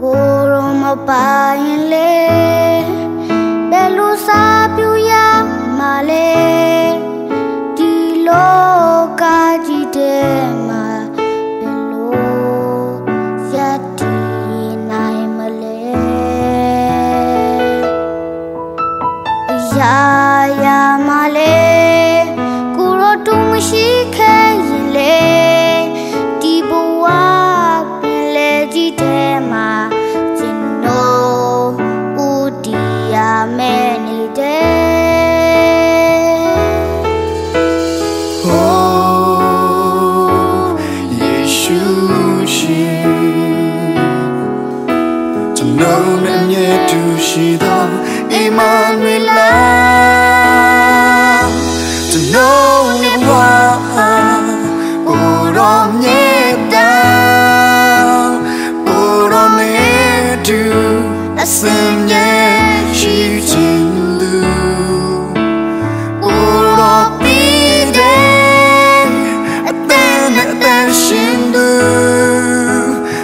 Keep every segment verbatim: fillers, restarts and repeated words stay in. Kuro mapainle Belu sapiu ya male Di loka jidema Belu siati naimale Ya ya male Kuro tung shike yile Di buwa pele jidema Many days. Oh, Yeshu, she to know that yet to she the Emmanuel to know it was put on it down, put on it to a sin.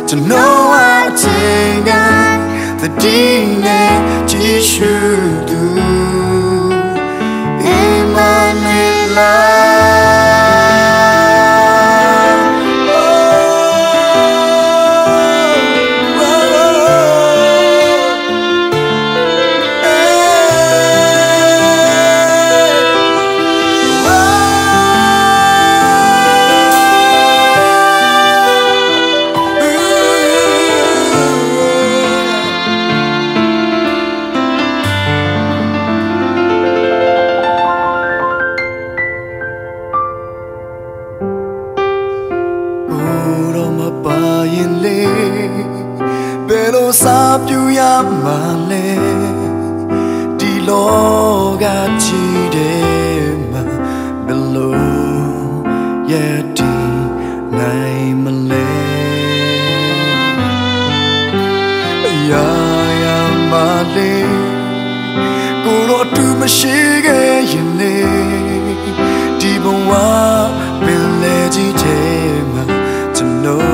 To know I take that the dignity should do Emmanuel. Pero sabiu ya male di loga chidema belo yeti nai male ya ya male kuro tu mashige yene di bwa bele jidema to know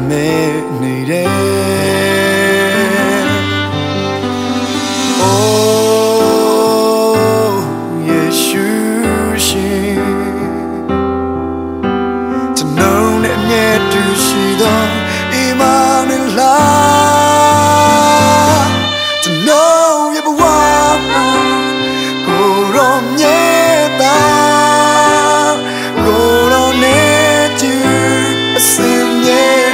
Oh, yes, you see to know that yet to see the Emmanuel to know you belong, go on yet, go on it, you sing it.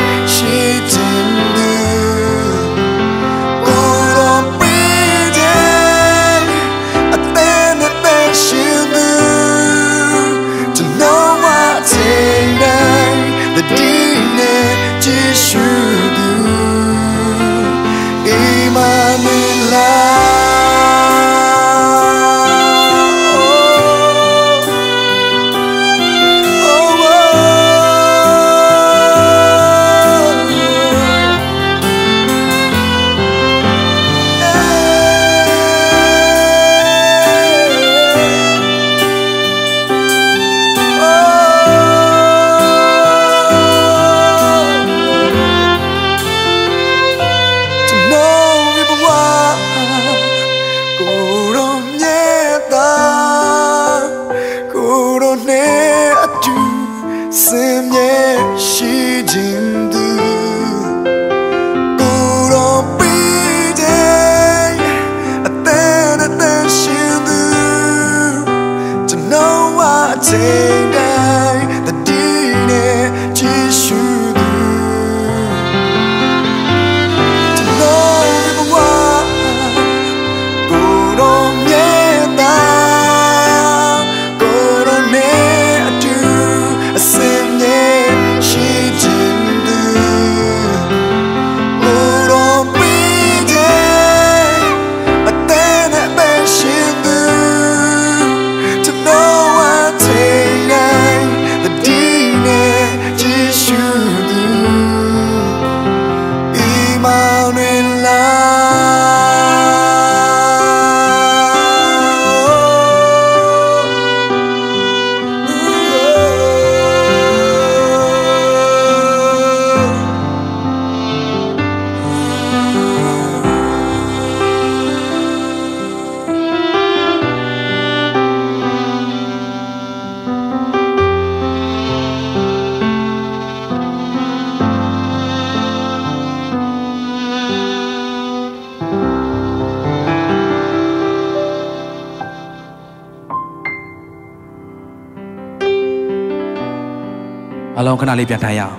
အောင်ခဏလေးပြန်ထိုင်ရအောင်လ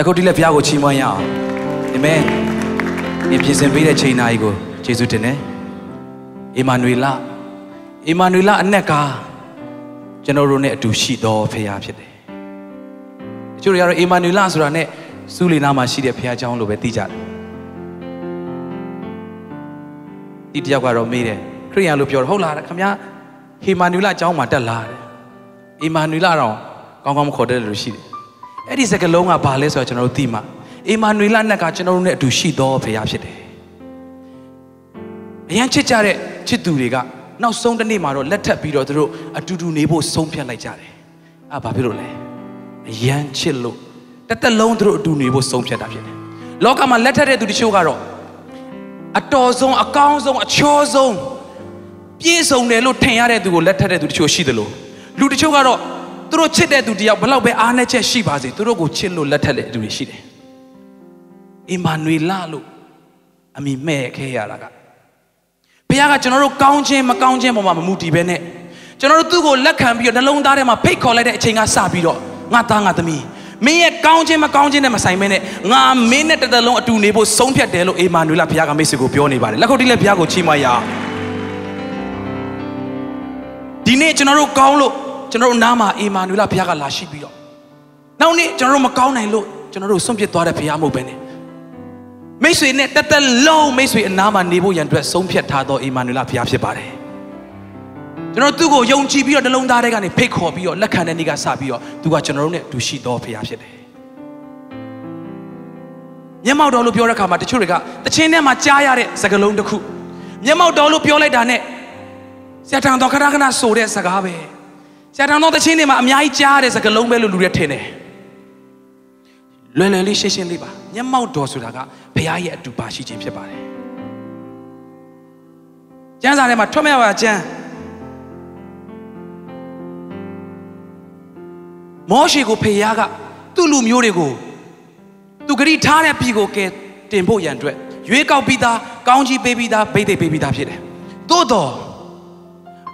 က်ခုပ်တီးလက်ဖျားကိုချီးမွမ်းရအောင်အာမင်ဒီပြင်ဆင်ပေးတဲ့ချိန်နာရီကိုယေရှုတင်တယ်Emmanuel Emmanuel အနက်ကကျွန်တော်တို့နဲ့အတူရှိတော်ဖခင်ဖြစ်တယ်တချို့တွေကတော့ Emmanuel ဆိုတာနဲ့စုလီနာမှာရှိတဲ့ဖခင်เจ้าလို့ပဲသိကြတယ်ဒီတယောက်ကတော့မေးတယ်ခရိယန်လို့ပြောတော့ဟုတ်လားခင်ဗျာ Emmanuel เจ้าမှာတက်လာတယ် Emmanuel တော့ကောင်းကောင်းမခေါ်တတ်လို့ရှိတယ်အဲ့ဒီစကားလုံးကဘာလဲဆိုတော့ကျွန်တော်တို့သိမှာ Emmanuel အနက်ကကျွန်တော်တို့နဲ့အတူရှိတော်ဖခင်ဖြစ်တယ်အရင်ချစ်ကြတဲ့ချစ်သူတွေကနောက်ဆုံးတစ်နေ့မှာတော့လက်ထပ်ပြီးတော့သူတို့အတူတူနေဖို့ဆုံးဖြတ်လိုက်ကြတယ်။အာဘာဖြစ်လို့လဲ။အရင်ချစ်လို့တစ်သက်လုံးသူတို့အတူနေဖို့ဆုံးဖြတ်တာဖြစ်တယ်။လောကမှာလက်ထပ်တဲ့သူတချို့ကတော့အတော်ဆုံးအကောင်းဆုံးအချောဆုံးပြည့်စုံတယ်လို့ထင်ရတဲ့သူကိုလက်ထပ်တဲ့သူတချို့ရှိသလိုလူတချို့ကတော့သူတို့ချစ်တဲ့သူတယောက်ဘလောက်ပဲအားနည်းချက်ရှိပါစေသူတို့ကိုချစ်လို့လက်ထပ်တဲ့သူတွေရှိတယ်။ Emmanuel လို့အမိမဲ့ခဲရတာကဘုရားကကျွန်တော်တို့ကောင်းခြင်းမကောင်းခြင်းပေါ်မှာမမူတည်ပဲနဲ့ကျွန်တော်တို့သူ့ကိုလက်ခံပြီးတော့နှလုံးသားထဲမှာဖိတ်ခေါ်လိုက်တဲ့အချိန်ကစပြီးတော့ငါသားငါသမီးမင်းရဲ့ကောင်းခြင်းမကောင်းခြင်းနဲ့မဆိုင်ပဲနဲ့ငါမင်းနဲ့တစ်သက်လုံးအတူနေဖို့ဆုံးဖြတ်တယ်လို့အေမာနွေလဘုရားကမိတ်ဆွေကိုပြောနေပါတယ်လက်ခုပ်တီးလက်ဘုရားကိုချီးမွမ်းရအောင်ဒီနေ့ကျွန်တော်တို့ကောင်းလို့ကျွန်တော်တို့နားမှာအေမာနွေလဘုရားကလာရှိပြီးတော့နောက်နေ့ကျွန်တော်တို့မကောင်းနိုင်လို့ကျွန်တော်တို့ဆုံးဖြတ်သွားတဲ့ဘုရားမဟုတ်ပဲနဲ့မိတ်ဆွေနဲ့တသက်လုံးမိတ်ဆွေအနာမှာနေဖို့ရန်အတွက်ဆုံးဖြတ်ထားသောအေမာနွေလဘုရားဖြစ်ပါတယ်ကျွန်တော်သူ့ကိုယုံကြည်ပြီးတော့နှလုံးသားထဲကနေဖိတ်ခေါ်ပြီးတော့လက်ခံတဲ့နေ့ကစပြီးတော့သူကကျွန်တော်တို့နဲ့အတူရှိသောဘုရားဖြစ်တယ်မျက်မှောက်တော်လို့ပြောတဲ့အခါမှာတချို့တွေကတခြင်းထဲမှာကြားရတဲ့စကားလုံးတစ်ခုမျက်မှောက်တော်လို့ပြောလိုက်တာနဲ့ဆရာထံတော်ခဏခဏဆိုတဲ့စကားပဲဆရာထံတော်တခြင်းထဲမှာအများကြီးကြားရတဲ့စကားလုံးပဲလို့လူတွေထင်တယ်လွယ်လွယ်လေးရှင်းရှင်းလေးပါမျက်မှောက်တော်ဆိုတာကဘုရားရဲ့အတူပါရှိခြင်းဖြစ်ပါတယ်ကျမ်းစာထဲမှာထွက်မြောက်ပါကျမ်းမောရှေကိုဘုရားကသူ့လူမျိုးတွေကိုသူဂရိထားတဲ့ပြည်ကိုကယ်တင်ဖို့ရန်အတွက်ရွေးကောက်ပြီးသားကောင်းကြီးပေးပြီးသားဗိသိက်ပေးပြီးသားဖြစ်တယ်သို့တော်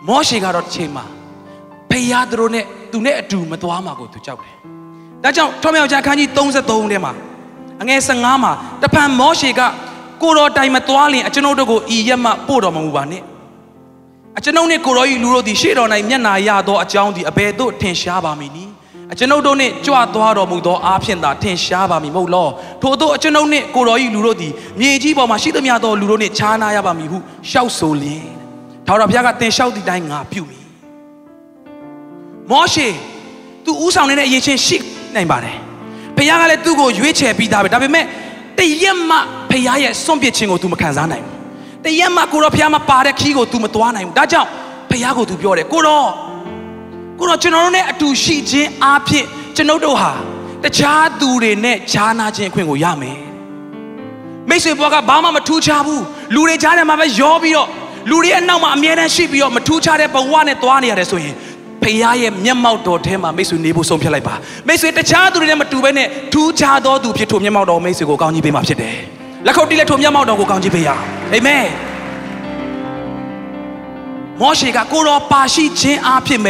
မောရှေကတော့တစ်ချိန်မှာဘုရားသူတို့နဲ့သူနဲ့အတူမသွားမှာကိုသူကြောက်တယ်ဒါကြောင့်ထွက်မြောက်ကြခန်းကြီးသုံး十三ထဲမှာအငယ်十五မှာတပံမောရှေကကိုတော်တိုင်မသွားလင်အကျွန်ုပ်တို့ကိုဤရက်မှပို့တော်မမူပါနဲ့အကျွန်ုပ်နှင့်ကိုတော်၏လူတို့သည်ရှေ့တော်၌မျက်နာရသောအကြောင်းသည်အဘယ်သို့ထင်ရှားပါမည်နည်းအကျွန်ုပ်တို့နှင့်ကြွသွားတော်မူသောအားဖြင့်သာထင်ရှားပါမည်မဟုတ်လောထို့သောအကျွန်ုပ်နှင့်ကိုတော်၏လူတို့သည်မြေကြီးပေါ်မှရှိသမျှသောလူတို့နှင့်ခြားနာရပါမည်ဟုလျှောက်ဆိုလျင်ထာဝရဘုရားကသင်လျှောက်သည့်တိုင်းငါပြုမည်မောရှေသူဦးဆောင်နေတဲ့အရေးချင်းရှိနိုင်ပါတယ်ဘုရားကလည်းသူ့ကိုရွေးချယ်ပြီးသားပဲဒါပေမဲ့တရက်မှဘုရားရဲ့စွန့်ပစ်ခြင်းကို तू မခံစားနိုင်ဘူးတရက်မှကိုတော့ဘုရားမပါတဲ့ခီးကို तू မသွားနိုင်ဘူးဒါကြောင့်ဘုရားကို तू ပြောတယ်ကိုတော့ကိုတော့ကျွန်တော်တို့နဲ့အတူရှိခြင်းအားဖြင့်ကျွန်ုပ်တို့ဟာတခြားသူတွေနဲ့ခြားနာခြင်းအခွင့်ကိုရမယ်မိတ်ဆွေဘွားကဘာမှမထူးခြားဘူးလူတွေကြားထဲမှာပဲရောပြီးတော့လူတွေရဲ့နောက်မှာအမြဲတမ်းရှိပြီးတော့မထူးခြားတဲ့ဘဝနဲ့သွားနေရတယ်ဆိုရင်ဘုရားရဲ့မျက်မှောက်တော်ထဲမှာမိတ်ဆွေနေဖို့ဆုံးဖြတ်လိုက်ပါမိတ်ဆွေတခြားသူတွေနဲ့မတူဘဲနဲ့ထူးခြားသောသူဖြစ်ထိုမျက်မှောက်တော်မိတ်ဆွေကိုကောင်းကြီးပေးမှာဖြစ်တယ်လက်ခုပ်တီးလက်ထိုမျက်မှောက်တော်ကိုကောင်းကြီးပေးရအောင်အာမင်မောရှေကကိုတော်ပါရှိခြင်းအားဖြင့်ပဲ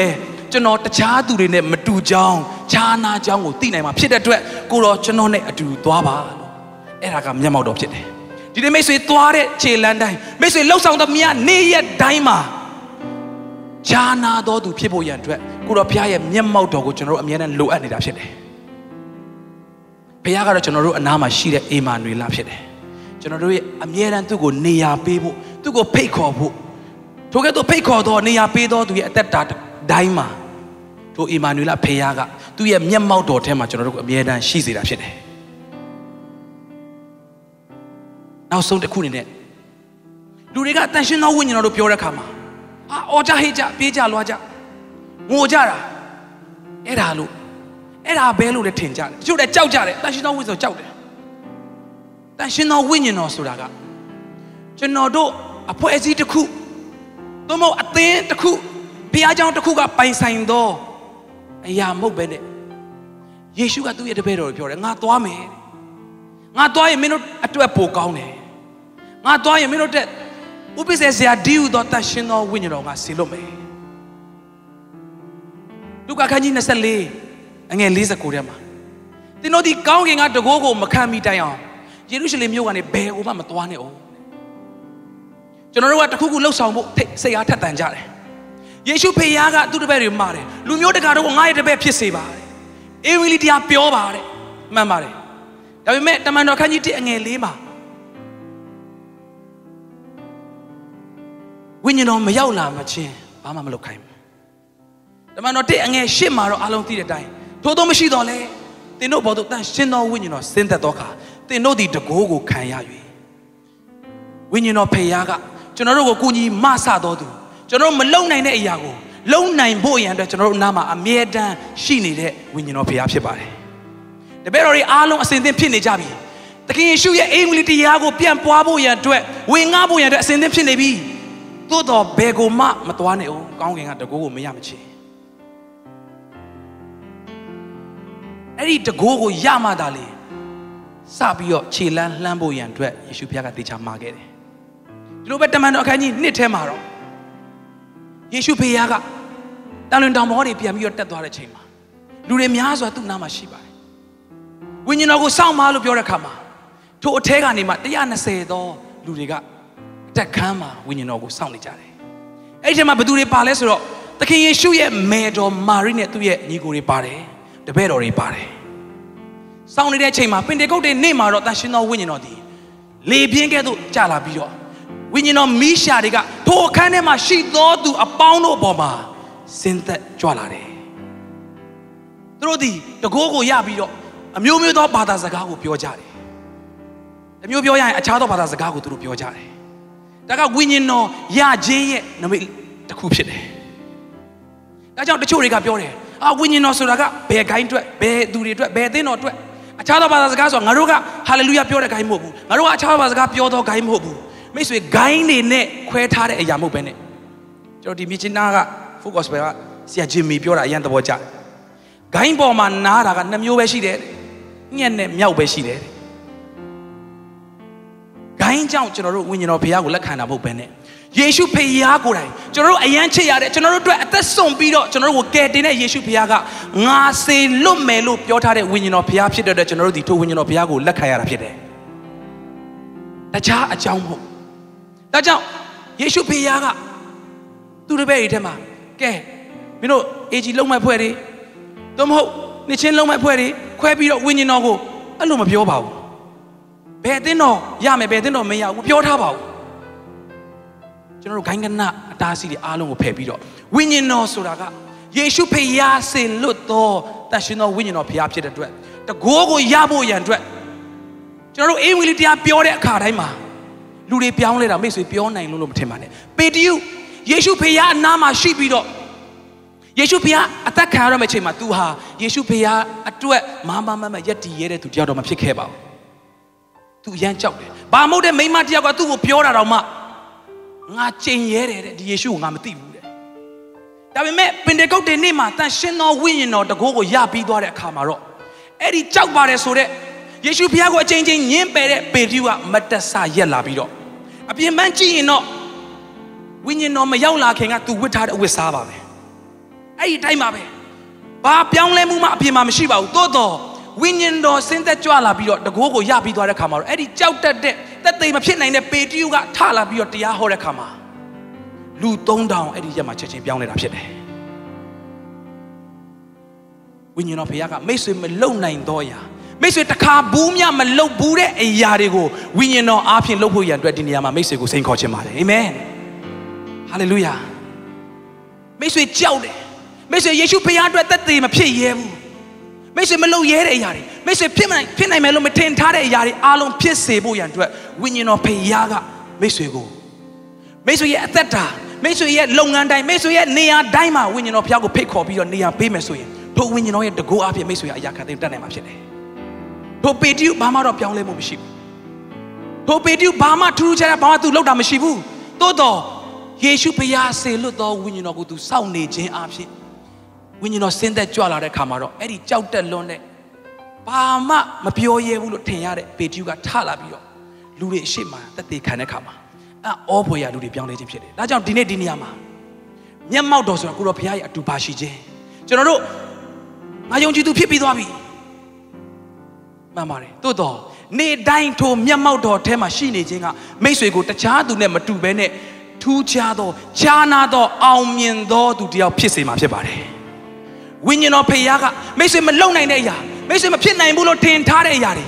ကျွန်တော်တခြားသူတွေနဲ့မတူကြောင်းခြားနာကြောင်းကိုသိနိုင်မှာဖြစ်တဲ့အတွက်ကိုတော်ကျွန်တော်နဲ့အတူသွားပါလို့အဲ့ဒါကမျက်မှောက်တော်ဖြစ်တယ်ဒီနေ့မိတ်ဆွေသွားတဲ့ခြေလမ်းတိုင်းမိတ်ဆွေလှုပ်ဆောင်သမျှနေ့ရက်တိုင်းမှာခြားနာတော်သူဖြစ်ဖို့ရန်အတွက်ကိုတော်ဘုရားရဲ့မျက်မှောက်တော်ကိုကျွန်တော်တို့အမြဲတမ်းလိုအပ်နေတာဖြစ်တယ်။ဘုရားကတော့ကျွန်တော်တို့အနာမှာရှိတဲ့အေမာနွေလဖြစ်တယ်။ကျွန်တော်တို့ရဲ့အမြဲတမ်းသူ့ကိုနေရာပေးဖို့သူ့ကိုဖိတ်ခေါ်ဖို့ထိုကဲ့သို့ဖိတ်ခေါ်တော်နေရာပေးတော်သူရဲ့အသက်တာတိုင်းမှာထိုအေမာနွေလဘုရားကသူ့ရဲ့မျက်မှောက်တော်ထဲမှာကျွန်တော်တို့ကိုအမြဲတမ်းရှိစေတာဖြစ်တယ်။နောက်ဆုံးတစ်ခုအနေနဲ့လူတွေကတန်ရှင်းသောဝိညာဉ်တော်တို့ပြောတဲ့အခါမှာအာအော်ကြဟေ့ကြပြေးကြလွားကြငိုကြတာအဲ့ဒါလို့အဲ့ဒါပဲလို့လည်းထင်ကြတယ်တချို့လည်းကြောက်ကြတယ်တန်ရှင်သောဝိညာဉ်ဆိုကြောက်တယ်တန်ရှင်သောဝိညာဉ်တော်ဆိုတာကကျွန်တော်တို့အဖွဲ့အစည်းတစ်ခုသို့မဟုတ်အသင်းတစ်ခုဘုရားကျောင်းတစ်ခုကပိုင်ဆိုင်သောအရာမဟုတ်ပဲနဲ့ယေရှုကသူ့ရဲ့တပည့်တော်ကိုပြောတယ်ငါသွားမယ်ငါသွားရင်မင်းတို့အတွက်ပိုကောင်းတယ်ငါသွားရင်မင်းတို့တက်ဥပ္ပစ္စေစရာဒီဟုသောတန်ရှင်သောဝိညာဉ်တော်ကဆေလွတ်မယ် Duka kanji nasal le, angen leza korea ma. Tino di kau gengat dogo ko makami tayang. Jerusalem yoga ne be oba matuane o. Jono roga takuku lau sambo te seyata tanjare. Yesu peyaga tu debe rimare. Lumio de karo ngai debe piese bare. Emily dia pio bare, mamare. Tapi me tamano kanji ti angen lema. When you know me yaula macam, mama melukai. Tapi nanti angin sih maru alam tiada time. Thodo masih doleh, tino bodoh tan sih no win you no senda doka, tino di degogo kaya yui. Win you no peyaga, jono rogo kuni masa dodu, jono melau nai ne iyago, lau nai boyan deh jono nama amiedan sih ni deh win you no peyap sih bare. Tapi orang alam senda pini jabi, tapi isu ya emuliti iyago pian puabu ya deh, wengabu ya deh senda pini bi. Todo bego ma matuane o kau gengat degogo meyam sih. Eri degogo yama dale, sabiyo cilan lambu yang dua Yesus piaga tiada mager. Jauh berteman orang ni ni temaro. Yesus piaga, dalam dalam hari piam yotta doa cema. Lure mias waktu nama siapa? Wujud aku saum malu biar kama. Tu otega ni mat, dia nasi do lure ga tak kama wujud aku saum ni cari. Eje ma betul dia paling soro. Tapi Yesus ye medo marine tu ye ni guru paling. The bed or repare. Sound in the chamber, when they go to name out that she no winning on the Labian get to Jalabio. When you know Misha, they got to Canema, she thought to a pound of Boma, Santa Jolare. Through the Gogo Yabio, a mummy dog Badazagago Piojari. The mummy a child of Badazagago through Piojari. Daga winning no Ya Jay, no way the Kupshide. That's how the children got your head. Ah, winyi no suraga, be kain tuh, be duri tuh, be dino tuh. Acara bazar so ngaruga, hallelujah piora kain mobu. Ngaruga acara bazar piora kain mobu. Mesui kain ni ne kue thare ayamu bene. Jadi macam naga fokus bela si Jimmy piora yang tu baca. Kain boman nara kan, nampu besi deh, ni ne miau besi deh. Kain jauh cenderu winyi no pia gula kain abu bene. Yesu peyaga kurai, cenderu ayam ceyade, cenderu tu atas sombiro, cenderu wuketine Yesu peyaga ngasih lom melu piotare winino peyap sih dada cenderu di tu winino peyagu lakaya rapi deh. Taja ajaumho, taja Yesu peyaga tu lebih itu mah, ke, mino eji lom apa eri, tomho ni cen lom apa eri, kue biro winino go, alum piot bau, bedino, ya me bedino me ya, piotah bau. Jenama kaingan na tasiri alungu pebiro. Winino suraga. Yesu peya seluto. Tasino winino peyap cedera dua. Tagogo yabu yang dua. Jenama emili dia piora karai ma. Lure piaun le ramai sui piaun na ilulum temane. Petiu Yesu peya nama shibiro. Yesu peya atakara macema tuha. Yesu peya atua mama mama jadi yere tu dia doma pekebau. Tu yang cakap. Bamu de mema dia kau tu piora rama. Ngaceng yere di Yesu ngamati bude. Tapi me pendekau dene mata seno winino dagogo yabi doa re kamaro. Eri cak bare sore Yesu pia gua ceng ceng nyempere periwa mata saya labiro. Abi manci ino winino meyau lakenga tu withar wisaba me. Ayi time abe. Ba piang lemu ma abi mama shiba utoto winino senda cua labiro dagogo yabi doa re kamaro. Eri cak terde. Tapi macam ni, peti juga thala biotia hore kama, lu tong down, eri jema cecing piang ni rapi deh. Winyu no peyaga, mesui melau nain doya, mesui takah bumia melau bure eyarigo, winyu no apin lau buyan dua dunia ma mesui go sengkau cemare, amen, hallelujah. Mesui jauh deh, mesui Yesus peyaga dua tapi macam yebu, mesui melau yere eyari. Mesej pernah pernah melu meten tarik yari alon pih sebu yang tu, winino peyaga mesej go, mesej ye teta, mesej ye longandai, mesej ye niya daima winino peyaga pih kopi or niya pih mesej, tu winino ye dego apa mesej ayak ada internet macam ni, tu petiu bahama ro piang lemu mesib, tu petiu bahama turu cara bahama tu lauda mesibu, tu do Yesus peyaga selu do winino go tu sauni je apa, winino senda jualan ada kamaro, eri jauh terlone. Bahama mempioye bulu tengah dek peti juga thala biok, lure sima tetapi kena kama, ah opo ya lure piang lejim sini, najau dini dini ama, ni mau dosa kurang piaya tu basi je, ကျွန်တော်တို့ငါယုံကြည်သူဖြစ်ပြီးသွားပြီမှန်ပါတယ်သို့တော်နေတိုင်းထိုမျက်မှောက်တော်ထဲမှာရှိနေခြင်းကမိတ်ဆွေကိုတခြားသူနဲ့မတူဘဲနဲ့ထူးခြားသောခြားနာသောအောင်မြင်သောသူတစ်ယောက်ဖြစ်စေမှာဖြစ်ပါတယ်ဝိညာဉ်တော်ဖေယားကမိတ်ဆွေမလုံနိုင်တဲ့အရာမိတ်ဆွေမဖြစ်နိုင်ဘူးလို့ထင်ထားတဲ့အရာတွေ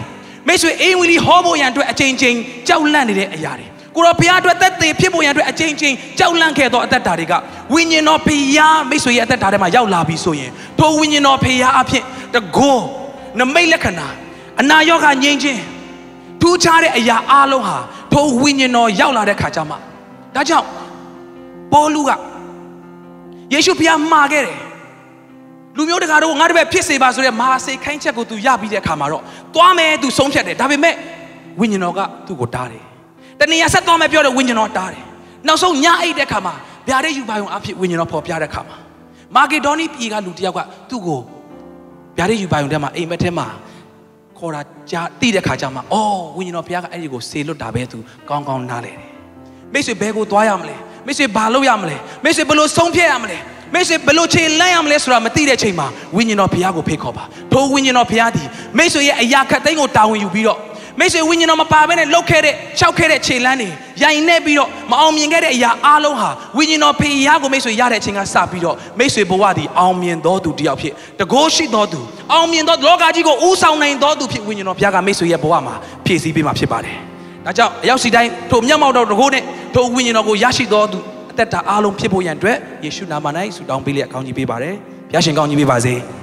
မိတ်ဆွေအိမ်ဝင်ပြီးဟောဖို့ရန်အတွက်အချိန်ချင်းကြောက်လန့်နေတဲ့အရာတွေကိုရောဘုရားအတွက်သက်သေဖြစ်ဖို့ရန်အတွက်အချိန်ချင်းကြောက်လန့်ခဲ့သောအသက်တာတွေကဝိညာဉ်တော်ဖေယားမိတ်ဆွေရဲ့အသက်တာထဲမှာရောက်လာပြီဆိုရင်ထိုဝိညာဉ်တော်ဖေယားအဖြစ်တကောနမိတ်လက္ခဏာအနာရောဂါငြိမ်းခြင်းထူးခြားတဲ့အရာအလုံးဟာထိုဝိညာဉ်တော်ရောက်လာတဲ့ခါကျမှဒါကြောင့်ပေါလုကယေရှုဘုရားမှားခဲ့တယ်လူမျိုးတကာတို့ငါတပည့်ဖြစ်စေပါဆိုတဲ့မဟာစေခိုင်းချက်ကိုသူရပြီးတဲ့အခါမှာတော့သွားမယ်သူဆုံးဖြတ်တယ်ဒါပေမဲ့ဝိညာဉ်တော်ကသူ့ကိုတားတယ်တနည်းအားဆက်သွားမယ်ပြောတဲ့ဝိညာဉ်တော်တားတယ်နောက်ဆုံးညအိတ်တဲ့အခါမှာဗျာဒိတ်ယူပါရုံအဖြစ်ဝိညာဉ်တော်ပေါ်ပြတဲ့အခါမှာမာကေဒေါနီပြည်ကလူတစ်ယောက်ကသူ့ကိုဗျာဒိတ်ယူပါရုံထဲမှာအိမ်မက်ထဲမှာခေါ်တာကြားတိတဲ့အခါကျမှအော်ဝိညာဉ်တော်ဘုရားကအဲ့ဒီကိုဆေလွတ်တာပဲသူကောင်းကောင်းနားလေတယ်မိတ်ဆွေဘယ်ကိုသွားရမလဲမိတ်ဆွေဘာလုပ်ရမလဲမိတ်ဆွေဘယ်လိုဆုံးဖြတ်ရမလဲမိတ်ဆွေဘယ်လိုခြေလှမ်းရမလဲဆိုတာမသိတဲ့ချိန်မှာဝိညာဉ်တော်ဘုရားကိုဖိတ်ခေါ်ပါထိုဝိညာဉ်တော်ဘုရားသည်မိတ်ဆွေရဲ့အရာခတ်သိမ်းကိုတာဝန်ယူပြီးတော့မိတ်ဆွေဝိညာဉ်တော်မပါဘဲနဲ့လှုပ်ခဲ့တဲ့ခြောက်ခဲ့တဲ့ခြေလှမ်းတွေရိုင်နေပြီးတော့မအောင်မြင်ခဲ့တဲ့အရာအလုံးဟာဝိညာဉ်တော်ဘုရားကိုမိတ်ဆွေရတဲ့အချိန်ကစပြီးတော့မိတ်ဆွေဘဝသည်အောင်မြင်သောသူတစ်ယောက်ဖြစ်တကိုးရှိသောသူအောင်မြင်သောလောကကြီးကိုဦးဆောင်နိုင်သောသူဖြစ်ဝိညာဉ်တော်ဘုရားကမိတ်ဆွေရဲ့ဘဝမှာဖြည့်ဆည်းပေးမှာဖြစ်ပါတယ်ဒါကြောင့်အရောက်စီတိုင်းထိုမျက်မှောက်တော်တကိုးနဲ့ထိုဝိညာဉ်တော်ကိုရရှိသောသူအသက်တာအလုံးဖြစ်ဖို့ရန်အတွက်ယေရှုနာမ၌ဆုတောင်းပေးလျက်ကောင်းချီးပေးပါတယ်။ဘုရားရှင်ကောင်းချီးပေးပါစေ။